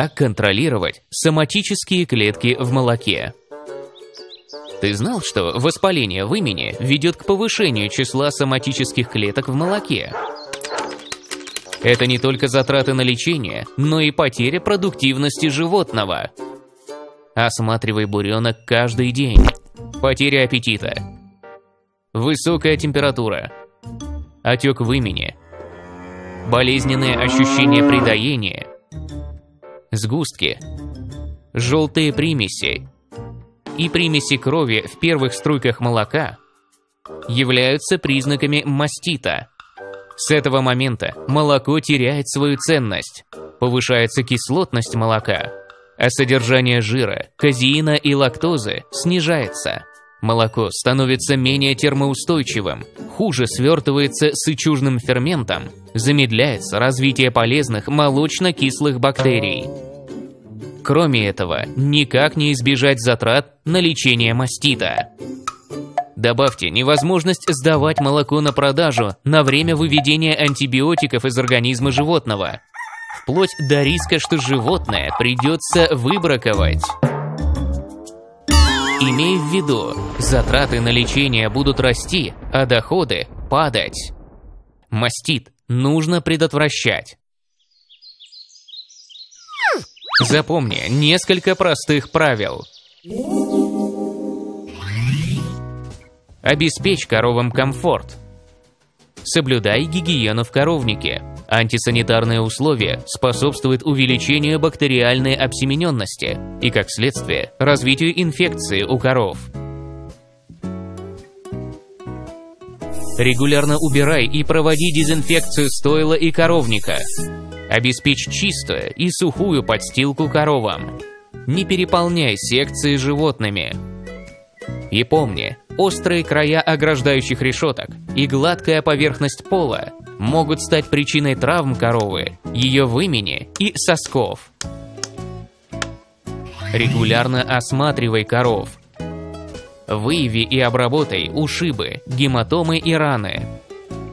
Как контролировать соматические клетки в молоке? Ты знал, что воспаление вымени ведет к повышению числа соматических клеток в молоке? Это не только затраты на лечение, но и потеря продуктивности животного. Осматривай буренок каждый день. Потеря аппетита. Высокая температура. Отек вымени. Болезненные ощущения при доении. Сгустки. Желтые примеси и примеси крови в первых струйках молока являются признаками мастита. С этого момента молоко теряет свою ценность, повышается кислотность молока, а содержание жира, казеина и лактозы снижается. Молоко становится менее термоустойчивым, хуже свертывается сычужным ферментом, замедляется развитие полезных молочно-кислых бактерий. Кроме этого, никак не избежать затрат на лечение мастита. Добавьте невозможность сдавать молоко на продажу на время выведения антибиотиков из организма животного, вплоть до риска, что животное придется выбраковать. Имей в виду, затраты на лечение будут расти, а доходы падать. Мастит нужно предотвращать. Запомни несколько простых правил. Обеспечь коровам комфорт. Соблюдай гигиену в коровнике. Антисанитарные условия способствуют увеличению бактериальной обсемененности и, как следствие, развитию инфекции у коров. Регулярно убирай и проводи дезинфекцию стойла и коровника. Обеспечь чистую и сухую подстилку коровам. Не переполняй секции животными. И помни, острые края ограждающих решеток и гладкая поверхность пола могут стать причиной травм коровы, ее вымени и сосков. Регулярно осматривай коров. Выяви и обработай ушибы, гематомы и раны.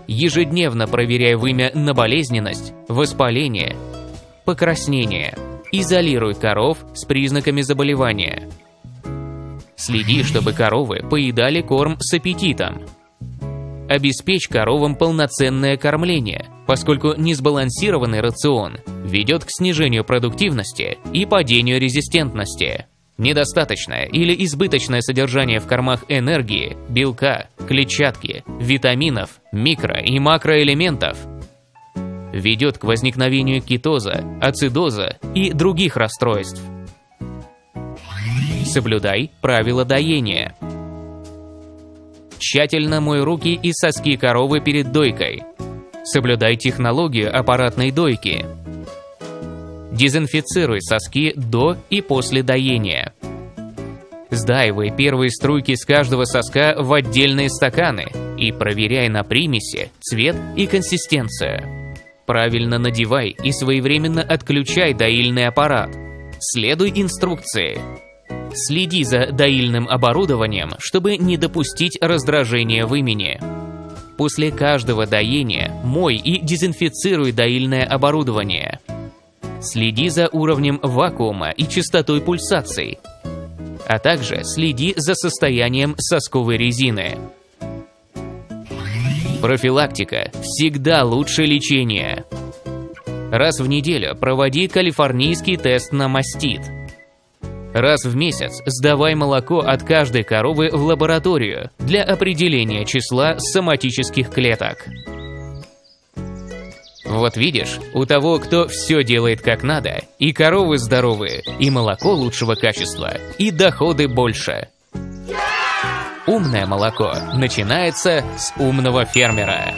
Ежедневно проверяй вымя на болезненность, воспаление, покраснение. Изолируй коров с признаками заболевания. Следи, чтобы коровы поедали корм с аппетитом. Обеспечь коровам полноценное кормление, поскольку несбалансированный рацион ведет к снижению продуктивности и падению резистентности. Недостаточное или избыточное содержание в кормах энергии, белка, клетчатки, витаминов, микро- и макроэлементов ведет к возникновению кетоза, ацидоза и других расстройств. Соблюдай правила доения. Тщательно мой руки и соски коровы перед дойкой. Соблюдай технологию аппаратной дойки. Дезинфицируй соски до и после доения. Сдаивай первые струйки с каждого соска в отдельные стаканы и проверяй на примеси, цвет и консистенцию. Правильно надевай и своевременно отключай доильный аппарат. Следуй инструкции. Следи за доильным оборудованием, чтобы не допустить раздражения вымени. После каждого доения мой и дезинфицируй доильное оборудование. Следи за уровнем вакуума и частотой пульсаций, а также следи за состоянием сосковой резины. Профилактика всегда лучше лечения. Раз в неделю проводи калифорнийский тест на мастит. Раз в месяц сдавай молоко от каждой коровы в лабораторию для определения числа соматических клеток. Вот видишь, у того, кто все делает как надо, и коровы здоровые, и молоко лучшего качества, и доходы больше. Умное молоко начинается с умного фермера.